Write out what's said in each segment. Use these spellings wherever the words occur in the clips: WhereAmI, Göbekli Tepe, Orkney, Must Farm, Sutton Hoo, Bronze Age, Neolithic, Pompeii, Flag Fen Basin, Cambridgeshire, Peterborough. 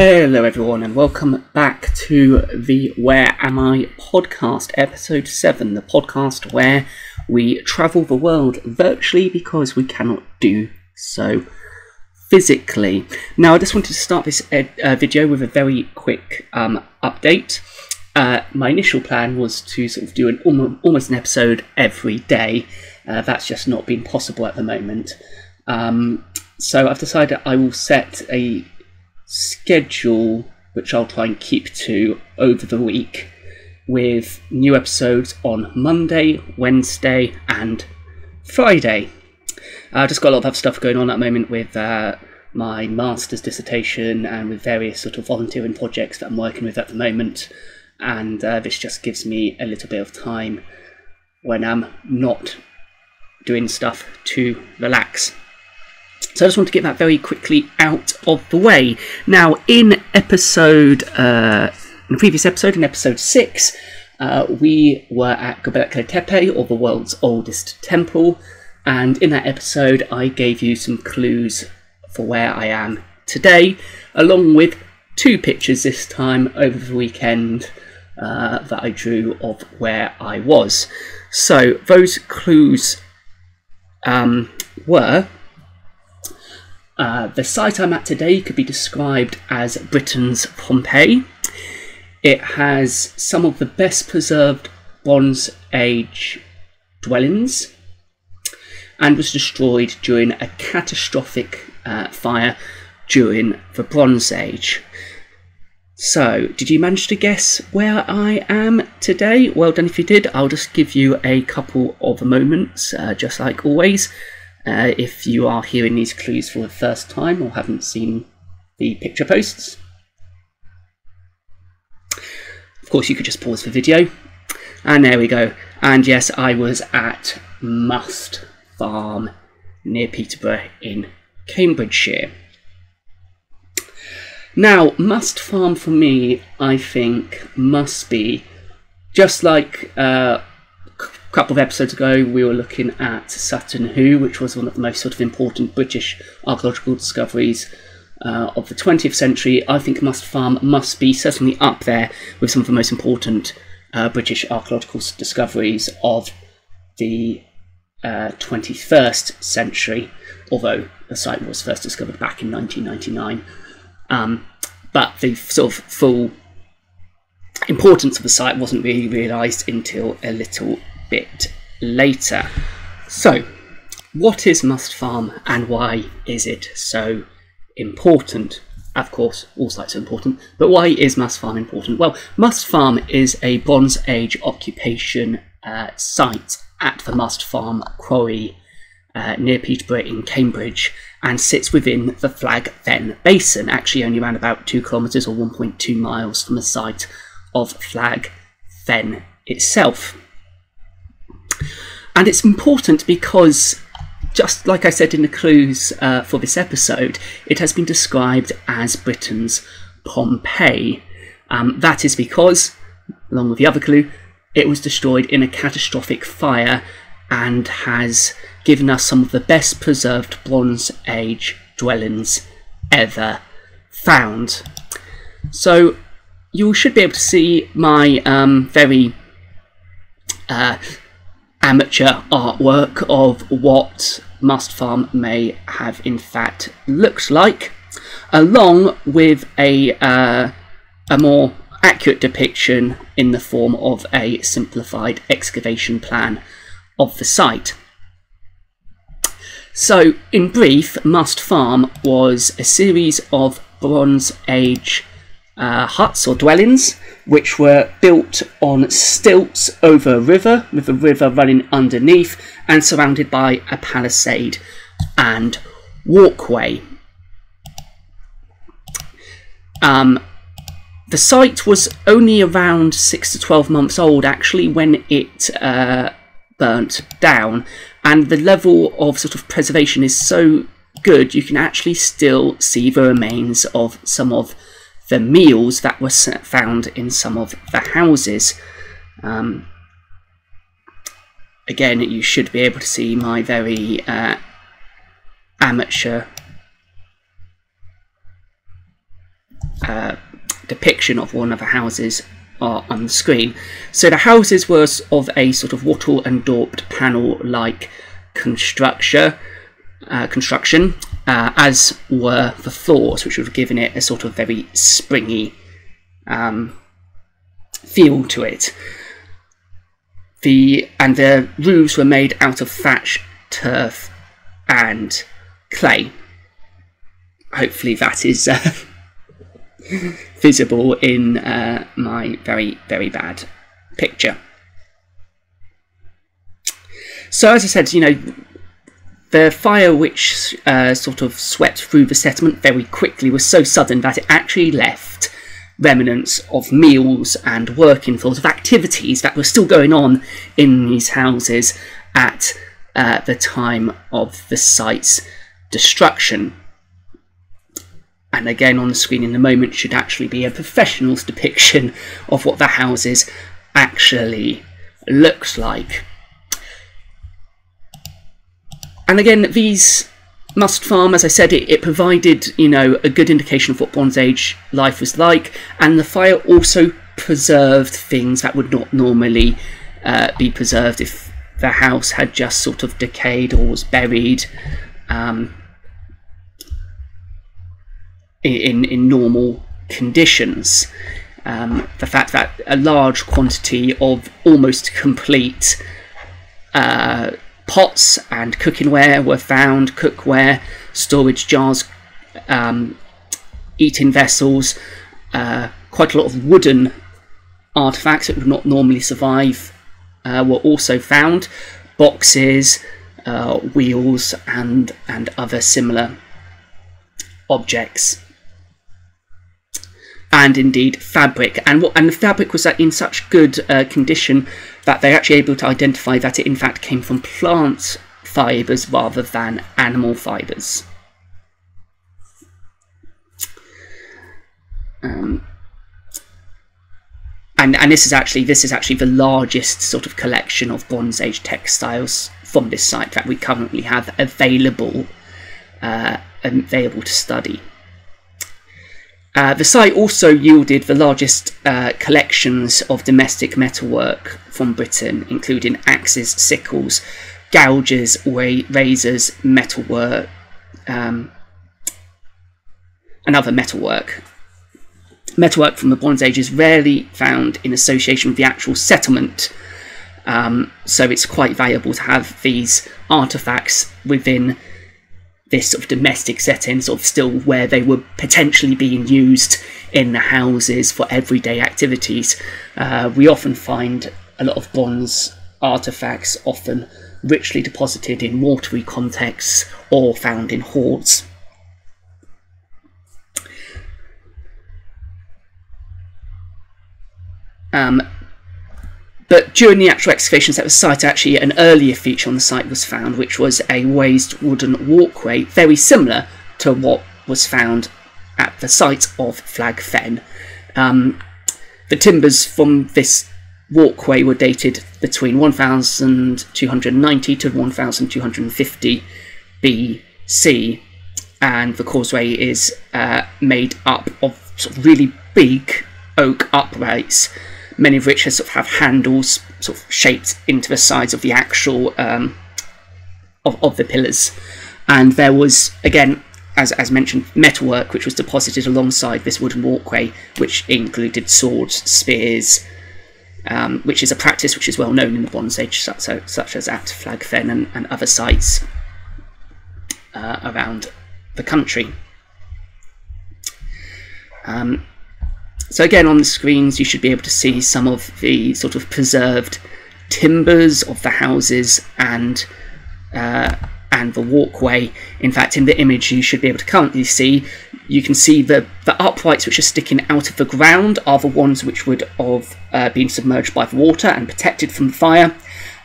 Hello everyone and welcome back to the Where Am I podcast, episode 7, the podcast where we travel the world virtually because we cannot do so physically. Now I just wanted to start this video with a very quick update. My initial plan was to sort of do almost an episode every day. That's just not been possible at the moment. So I've decided I will set a schedule which I'll try and keep to over the week, with new episodes on Monday, Wednesday and Friday. I've just got a lot of other stuff going on at the moment with my master's dissertation and with various sort of volunteering projects that I'm working with at the moment, and this just gives me a little bit of time when I'm not doing stuff to relax. So I just want to get that very quickly out of the way. Now, in episode 6, we were at Göbekli Tepe, or the world's oldest temple, and in that episode I gave you some clues for where I am today, along with 2 pictures this time over the weekend that I drew of where I was. So those clues were... the site I'm at today could be described as Britain's Pompeii. It has some of the best preserved Bronze Age dwellings and was destroyed during a catastrophic fire during the Bronze Age. So, did you manage to guess where I am today? Well done if you did. I'll just give you a couple of moments, just like always. If you are hearing these clues for the first time or haven't seen the picture posts. Of course you could just pause the video. And there we go. And yes, I was at Must Farm near Peterborough in Cambridgeshire. Now, Must Farm for me, I think, must be just like... a couple of episodes ago we were looking at Sutton Hoo, which was one of the most sort of important British archaeological discoveries of the 20th century. I think Must Farm must be certainly up there with some of the most important British archaeological discoveries of the 21st century, although the site was first discovered back in 1999. But the sort of full importance of the site wasn't really realised until a little bit later. So, what is Must Farm and why is it so important? Of course, all sites are important, but why is Must Farm important? Well, Must Farm is a Bronze Age occupation site at the Must Farm quarry near Peterborough in Cambridge, and sits within the Flag Fen Basin, actually only around about 2 kilometres or 1.2 miles from the site of Flag Fen itself. And it's important because, just like I said in the clues for this episode, it has been described as Britain's Pompeii. That is because, along with the other clue, it was destroyed in a catastrophic fire and has given us some of the best preserved Bronze Age dwellings ever found. So you should be able to see my very... amateur artwork of what Must Farm may have in fact looked like, along with a more accurate depiction in the form of a simplified excavation plan of the site. So in brief, Must Farm was a series of Bronze Age huts or dwellings which were built on stilts over a river, with the river running underneath and surrounded by a palisade and walkway. The site was only around 6 to 12 months old actually when it burnt down, and the level of sort of preservation is so good you can actually still see the remains of some of the meals that were found in some of the houses. Again, you should be able to see my very amateur depiction of one of the houses are on the screen. So the houses were of a sort of wattle and daubed panel-like construction, as were the floors, which would have given it a sort of very springy feel to it. And the roofs were made out of thatch, turf and clay. Hopefully that is visible in my very, very bad picture. So as I said, you know, the fire which sort of swept through the settlement very quickly was so sudden that it actually left remnants of meals and working floors, of activities that were still going on in these houses at the time of the site's destruction. And again, on the screen in the moment should actually be a professional's depiction of what the houses actually looked like. And again, these Must Farm, as I said, it provided, you know, a good indication of what Bronze Age life was like, and the fire also preserved things that would not normally be preserved if the house had just sort of decayed or was buried in normal conditions. The fact that a large quantity of almost complete pots and cookingware were found, cookware, storage jars, eating vessels, quite a lot of wooden artefacts that would not normally survive were also found, boxes, wheels and other similar objects, and indeed fabric. And the fabric was in such good condition that they're actually able to identify that it in fact came from plant fibres rather than animal fibres. And this is actually the largest sort of collection of Bronze Age textiles from this site that we currently have available to study. The site also yielded the largest collections of domestic metalwork from Britain, including axes, sickles, gouges, razors, metalwork, and other metalwork. Metalwork from the Bronze Age is rarely found in association with the actual settlement, so it's quite valuable to have these artefacts within this sort of domestic setting, sort of still where they were potentially being used in the houses for everyday activities. We often find a lot of bronze artefacts, often richly deposited in watery contexts or found in hoards. But during the actual excavations at the site, actually an earlier feature on the site was found, which was a raised wooden walkway, very similar to what was found at the site of Flag Fen. The timbers from this walkway were dated between 1290 to 1250 BC, and the causeway is made up of sort of really big oak uprights, many of which sort of have handles sort of shaped into the sides of the actual of the pillars. And there was, again, as mentioned, metalwork which was deposited alongside this wooden walkway, which included swords, spears, which is a practice which is well known in the Bronze Age, such as at Flag Fen and other sites around the country. So again, on the screens you should be able to see some of the sort of preserved timbers of the houses and the walkway. In fact, in the image you should be able to currently see, you can see the uprights which are sticking out of the ground are the ones which would have been submerged by the water and protected from fire,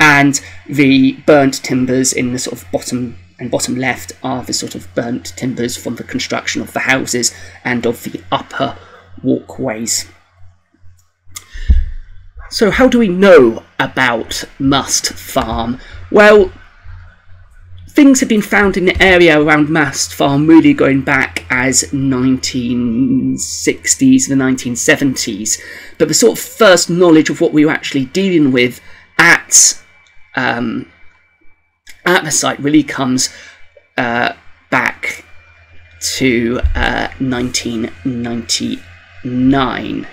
and the burnt timbers in the sort of bottom left are the sort of burnt timbers from the construction of the houses and of the upper walkways. So how do we know about Must Farm? Well, things have been found in the area around Must Farm really going back as 1960s, the 1970s. But the sort of first knowledge of what we were actually dealing with at the site really comes back to 1999,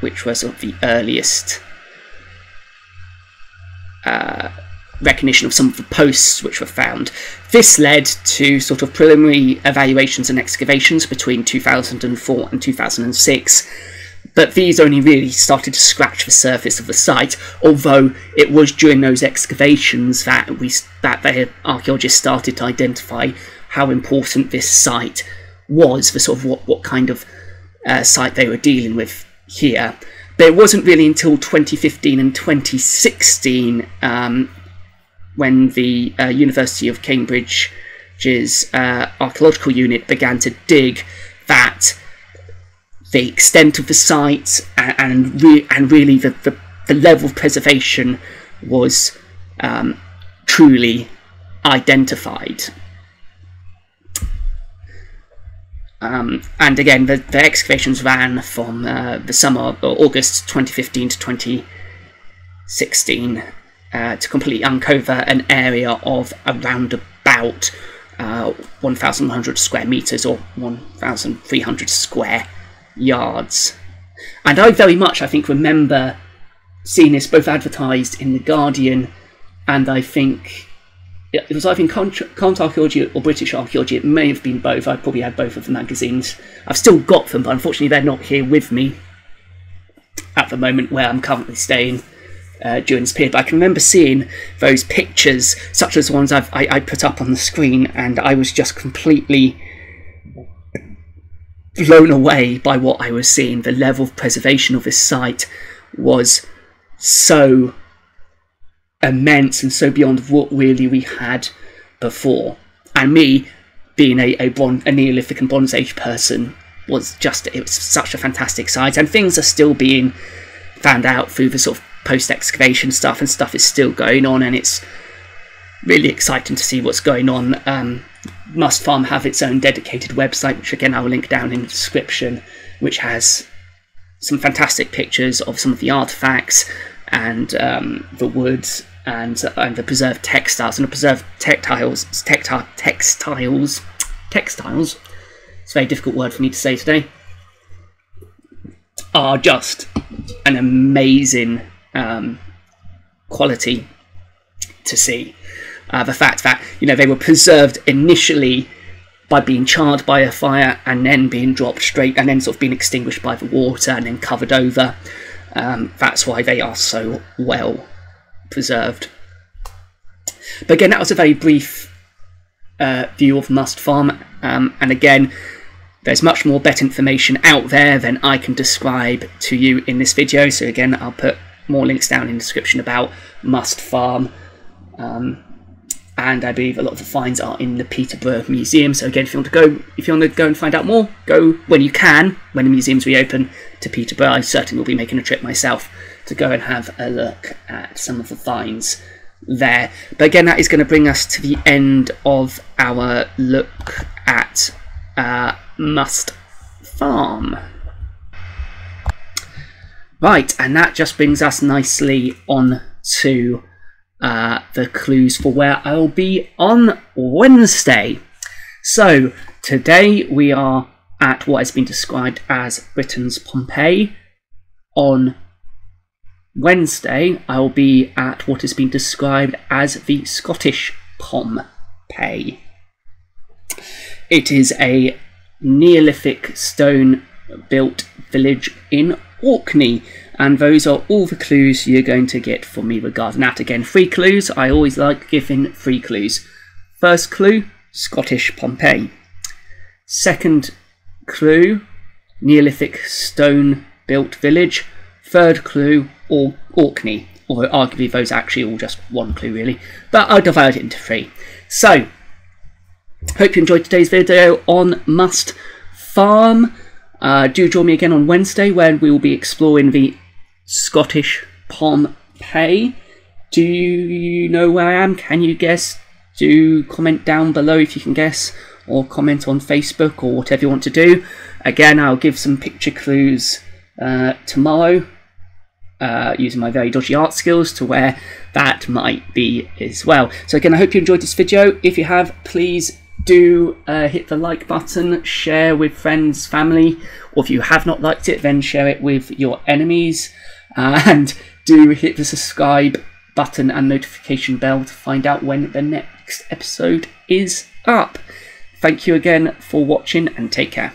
which was sort of the earliest recognition of some of the posts which were found. This led to sort of preliminary evaluations and excavations between 2004 and 2006, but these only really started to scratch the surface of the site, although it was during those excavations that the archaeologists started to identify how important this site was, the sort of what kind of site they were dealing with here. But it wasn't really until 2015 and 2016 when the University of Cambridge's archaeological unit began to dig that the extent of the site and really the level of preservation was truly identified. And again, the excavations ran from the summer, or August 2015 to 2016, to completely uncover an area of around about 1,100 square metres or 1,300 square yards. And I very much, I think, remember seeing this both advertised in The Guardian, and I think it was either in Current Archaeology or British Archaeology. It may have been both. I probably had both of the magazines. I've still got them, but unfortunately they're not here with me at the moment where I'm currently staying during this period. But I can remember seeing those pictures, such as the ones I put up on the screen, and I was just completely blown away by what I was seeing. The level of preservation of this site was so immense and so beyond what really we had before. And me being a Neolithic and Bronze Age person, was just, it was such a fantastic site, and things are still being found out through the sort of post-excavation stuff, and stuff is still going on, and it's really exciting to see what's going on. Must Farm have its own dedicated website, which again I will link down in the description, which has some fantastic pictures of some of the artefacts and the woods and the preserved textiles and the preserved textiles. It's a very difficult word for me to say today. Are just an amazing quality to see. The fact that, you know, they were preserved initially by being charred by a fire and then being dropped straight and then sort of being extinguished by the water and then covered over. That's why they are so well preserved. But again, that was a very brief view of Must Farm, and again, there's much more better information out there than I can describe to you in this video. So again, I'll put more links down in the description about Must Farm, and I believe a lot of the finds are in the Peterborough Museum. So again, if you want to go and find out more, go when you can, when the museum's reopen, to Peterborough. I certainly will be making a trip myself to go and have a look at some of the finds there. But again, that is going to bring us to the end of our look at Must Farm. Right, and that just brings us nicely on to the clues for where I'll be on Wednesday. So today we are at what has been described as Britain's Pompeii. On Wednesday I'll be at what has been described as the Scottish Pompeii. It is a Neolithic stone-built village in Orkney, and those are all the clues you're going to get from me regarding that. Again, free clues. I always like giving free clues. First clue, Scottish Pompeii. Second clue, Neolithic stone-built village. Third clue, Orkney. Although arguably those are actually all just one clue really, but I'll divide it into three. So, hope you enjoyed today's video on Must Farm. Do join me again on Wednesday when we will be exploring the Scottish Pompeii. Do you know where I am? Can you guess do comment down below if you can guess, or comment on Facebook or whatever you want to do. Again, I'll give some picture clues tomorrow using my very dodgy art skills to where that might be as well. So again, I hope you enjoyed this video. If you have, please do hit the like button, share with friends, family, or if you have not liked it, then share it with your enemies, and do hit the subscribe button and notification bell to find out when the next episode is up. Thank you again for watching, and take care.